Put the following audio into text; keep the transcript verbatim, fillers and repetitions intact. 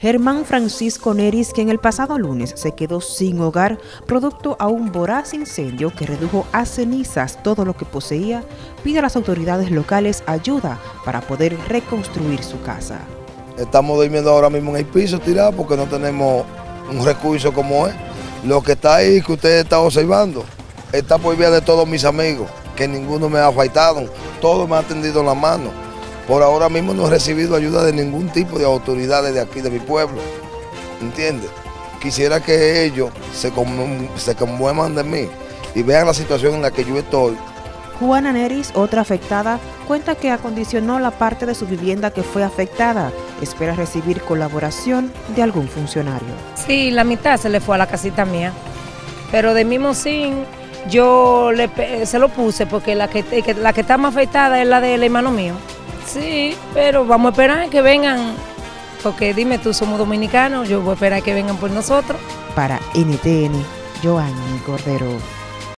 Germán Francisco Neris, quien el pasado lunes se quedó sin hogar producto a un voraz incendio que redujo a cenizas todo lo que poseía, pide a las autoridades locales ayuda para poder reconstruir su casa. Estamos durmiendo ahora mismo en el piso tirado porque no tenemos un recurso como es. Lo que está ahí, que usted está observando, está por vía de todos mis amigos, que ninguno me ha faltado, todos me han tendido la mano. Por ahora mismo no he recibido ayuda de ningún tipo de autoridades de aquí, de mi pueblo, ¿entiendes? Quisiera que ellos se, conmu se conmuevan de mí y vean la situación en la que yo estoy. Juana Neris, otra afectada, cuenta que acondicionó la parte de su vivienda que fue afectada. Espera recibir colaboración de algún funcionario. Sí, la mitad se le fue a la casita mía, pero de mismo sin yo le, se lo puse porque la que, la que está más afectada es la del hermano mío. Sí, pero vamos a esperar que vengan, porque dime tú, somos dominicanos, yo voy a esperar que vengan por nosotros. Para N T N, Joanny Cordero.